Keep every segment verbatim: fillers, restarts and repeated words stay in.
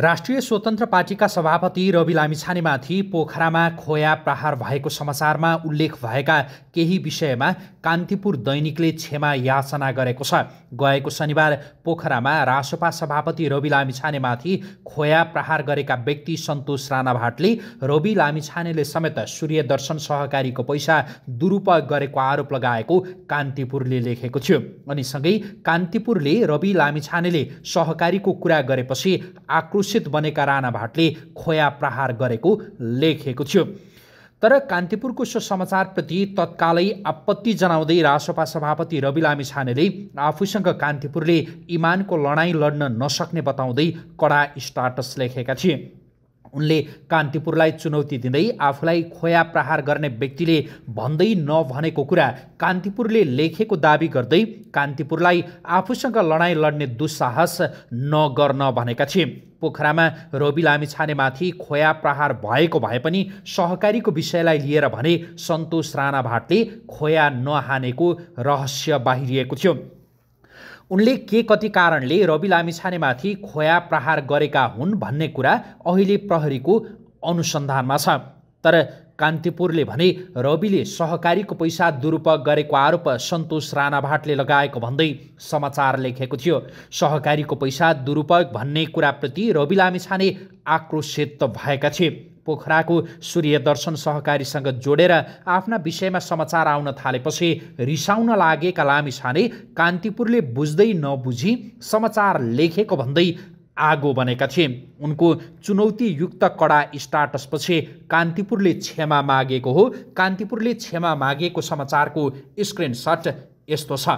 राष्ट्रिय स्वतन्त्र पार्टीका सभापति रवि लामिछानेमाथि पोखरामा खोया प्रहार भएको समाचारमा उल्लेख भएका केही विषयमा कान्तिपुर दैनिकले क्षमा याचना गरेको छ। गएको शनिबार पोखरामा रासोपा सभापति रवि लामिछानेमाथि खोया प्रहार गरेका व्यक्ति सन्तोष राणा भाटले रवि लामिछानेले समेत सूर्य दर्शन सहकारीको पैसा दुरुपयोग गरेको आरोप लगाएको कान्तिपुरले लेखेको थियो। अनि सँगै कान्तिपुरले रवि लामिछानेले सहकारीको कुरा गरेपछि आक्रोश बनेका राणा भाटले खोया प्रहार गरेको लेखेको थियो। तर कान्तिपुरको सो समाचारप्रति तत्कालै आपत्ति जनाउँदै रासोपा सभापति रवि लामिछानेले आफूसँग कान्तिपुरले इमानको लडाईँ लड्न नसक्ने बताउँदै कडा स्टाटस लेखेका थिए। उनले कान्तिपुरलाई चुनौती दिँदै आफूलाई खोया प्रहार गर्ने व्यक्तिले भन्दै नभनेको कुरा कान्तिपुरले लेखेको दाबी गर्दै कान्तिपुरलाई आफूसँग लडाईँ लड्ने दुस्साहस नगर्न भनेका थिए। पोखरामा रवि लामिछानेमाथि खोया प्रहार भएको भए पनि सहकारीको विषयलाई लिएर भने सन्तोष राणा भाटले खोया नहानेको रहस्य बाहिरिएको थियो। उनले के कति कारणले रवि लामिछानेमाथि खोया प्रहार गरेका हुन् भन्ने कुरा अहिले प्रहरीको अनुसन्धानमा छ। तर कान्तिपुरले भने रविले सहकारीको पैसा दुरुपयोग गरेको आरोप सन्तोष राणा भाटले लगाएको भन्दै समाचार लेखेको थियो। सहकारीको पैसा दुरुपयोग भन्ने कुराप्रति रवि लामिछाने आक्रोशित भएका थिए। पोखराको सूर्य दर्शन सहकारीसँग जोडेर आफ्ना विषयमा समाचार आउन थालेपछि रिसाउन लागेका लामिछाने कान्तिपुरले बुझ्दै नबुझी समाचार लेखेको भन्दै आगो बनेका थिए। उनको चुनौतीयुक्त कडा स्टाटसपछि कान्तिपुरले क्षमा मागेको हो। कान्तिपुरले क्षमा मागेको समाचारको स्क्रिनसट यस्तो छ।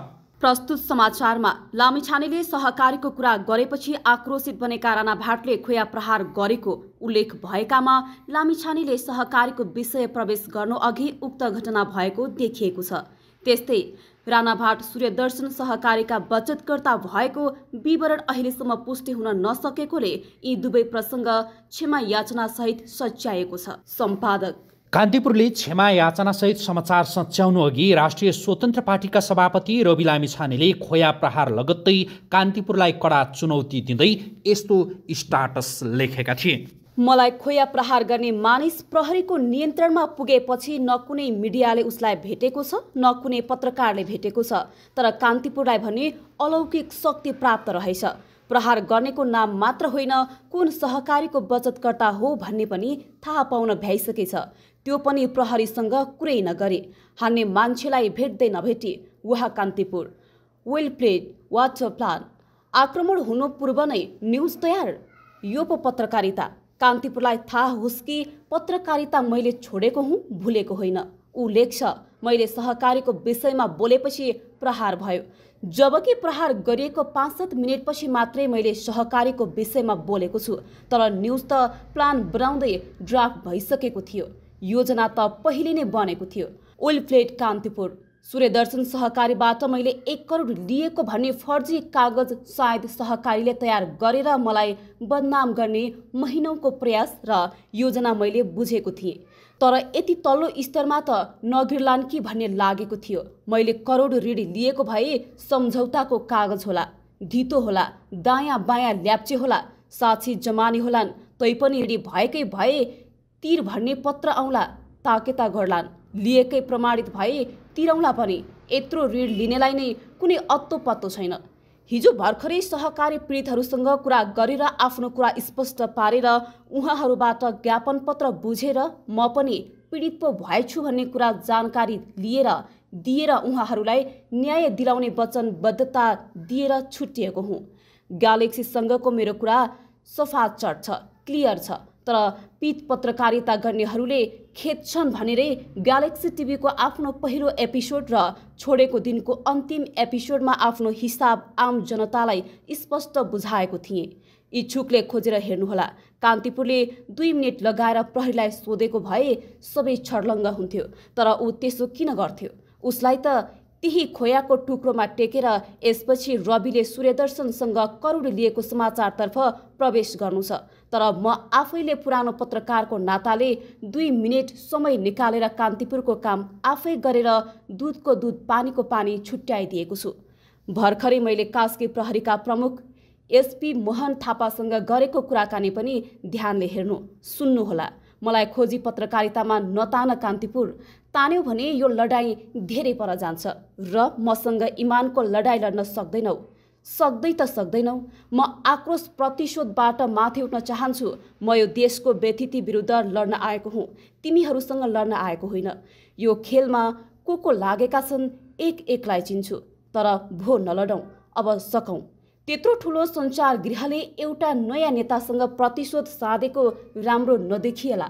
प्रस्तुत समाचारमा लामिछानेले सहकारीको कुरा गरेपछि आक्रोशित बनेका राणा भाटले खोया प्रहार गरेको उल्लेख भएकामा लामिछानेले सहकारीको विषय प्रवेश गर्नु अघि उक्त घटना भएको देखिएको छ। त्यस्तै राणा भाट सूर्यदर्शन सहकारीका बचतकर्ता भएको विवरण अहिलेसम्म पुष्टि हुन नसकेकोले यी दुवै प्रसङ्ग क्षमा याचनासहित सच्याएको छ। सम्पादक कान्तिपुरले क्षमा याचनासहित समाचार सच्याउनु अघि राष्ट्रिय स्वतन्त्र पार्टीका सभापति रवि लामिछानेले खोया प्रहार लगत्तै कान्तिपुरलाई कडा चुनौती दिँदै यस्तो स्टाटस लेखेका थिए। मलाई खोया प्रहार गर्ने मानिस प्रहरीको नियन्त्रणमा पुगेपछि न कुनै मिडियाले उसलाई भेटेको छ न कुनै पत्रकारले भेटेको छ। तर कान्तिपुरलाई भने अलौकिक शक्ति प्राप्त रहेछ। प्रहार गर्नेको नाम मात्र होइन कुन सहकारीको बचतकर्ता हो भन्ने पनि थाहा पाउन भ्याइसकेछ। त्यो पनि प्रहरीसँग कुरै नगरे हान्ने मान्छेलाई भेट्दै नभेटी उहाँ Kantipur well played water plan आक्रमण हुनु पूर्व नै न्युज तयार। यो पो पत्रकारिता। कान्तिपुरलाई थाहा होस् कि पत्रकारिता मैले छोडेको हुँ भुलेको होइन। ऊ लेख्छ मैले सहकारीको विषयमा बोलेपछि प्रहार भयो जबकि प्रहार गरिएको पाँच सात मिनटपछि मात्रै मैले सहकारीको विषयमा बोलेको छु। तर न्युज त प्लान बनाउँदै ड्राफ्ट भइसकेको थियो। योजना त पहिले नै बनेको थियो। ओइल प्लेट कान्तिपुर सूर्यदर्शन सहकारीबाट मैले एक करोड लिएको भन्ने फर्जी कागज सायद सहकारीले तयार गरेर मलाई बदनाम गर्ने महिनौको प्रयास र योजना मैले बुझेको थिएँ। तर यति तल्लो स्तरमा त नगिर्लान् कि भन्ने लागेको थियो। मैले करोड ऋण लिएको भए सम्झौताको कागज होला, धितो होला, दायाँ बायाँ ल्याप्चे होला, साक्षी जमानी होलान्, तैपनि ऋणी भएकै भए तिर भन्ने पत्र आउला, ताकेता गर्लान्, लिएकै प्रमाणित भए तिरौँला पनि। यत्रो ऋण लिनेलाई नै कुनै अत्तो पत्तो छैन। हिजो भर्खरै सहकारी पीडितहरूसँग कुरा गरेर आफ्नो कुरा स्पष्ट पारेर उहाँहरूबाट ज्ञापन पत्र बुझेर म पनि पीडित पो भएछु भन्ने कुरा जानकारी लिएर दिएर उहाँहरूलाई न्याय दिलाउने वचनबद्धता दिएर छुट्टिएको हुँ। ग्यालेक्सीसँगको मेरो कुरा सफाचट छ, क्लियर छ। तर पीडित पत्रकारिता गर्नेहरूले खेद्छन् भनेरै ग्यालेक्सी टिभीको आफ्नो पहिलो एपिसोड र छोडेको दिनको अन्तिम एपिसोडमा आफ्नो हिसाब आम जनतालाई स्पष्ट बुझाएको थिएँ। इच्छुकले खोजेर हेर्नुहोला। कान्तिपुरले दुई मिनट लगाएर प्रहरीलाई सोधेको भए सबै छर्लङ्ग हुन्थ्यो। तर ऊ त्यसो किन गर्थ्यो? उसलाई त त्यही खोयाको टुक्रोमा टेकेर यसपछि रविले सूर्यदर्शनसँग करोड लिएको समाचारतर्फ प्रवेश गर्नु छ। तर म आफैले पुरानो पत्रकारको नाताले दुई मिनट समय निकालेर कान्तिपुरको काम आफै गरेर दुधको दुध पानीको पानी छुट्याइदिएको छु। भर्खरै मैले कास्की प्रहरीका प्रमुख एसपी मोहन थापासँग गरेको कुराकानी पनि ध्यानले हेर्नु सुन्नुहोला। मलाई खोजी पत्रकारितामा नतान कान्तिपुर, तान्यो भने यो लडाई धेरै पर जान्छ र मसँग इमानको लडाई लड्न सक्दैनौ। सक्दै त सक्दैनौ। म आक्रोश प्रतिशोधबाट माथि उठ्न चाहन्छु। म यो देशको व्यथिति विरुद्ध लड्न आएको हुँ, तिमीहरूसँग लड्न आएको होइन। यो खेलमा को को लागेका छन् एक एकलाई चिन्छु, तर भो नलडौँ। अब सकौँ। त्यत्रो ठुलो संचार गृहले एउटा नयाँ नेतासँग प्रतिशोध साधेको राम्रो नदेखिएला।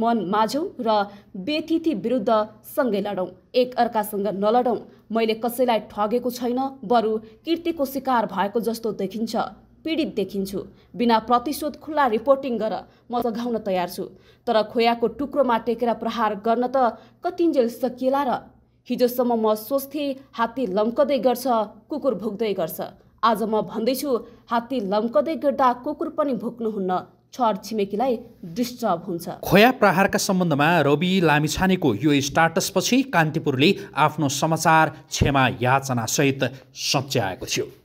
मन माझौँ र व्यथिति विरुद्ध सँगै लडौँ, एक अर्कासँग नलडौँ। मैले कसैलाई ठगेको छैन, बरु कीर्तिको शिकार भएको जस्तो देखिन्छ, पीडित देखिन्छु। बिना प्रतिशोध खुला रिपोर्टिङ गर, म सघाउन तयार छु। तर खोयाको टुक्रोमा टेकेर प्रहार गर्न त कतिन्जेल सकिएला र। हिजोसम्म म सोच्थे हात्ती लम्कदै गर्छ, कुकुर भुक्दै गर्छ। आज म भन्दैछु हात्ती लम्कदै गर्दा कुकुर पनि भुक्नुहुन्न, छर छिमेकीलाई डिस्टर्ब हुन्छ। खोया प्रहारका सम्बन्धमा रवि लामिछानेको यो स्टाटसपछि कान्तिपुरले आफ्नो समाचार क्षमा याचनासहित सच्याएको थियो।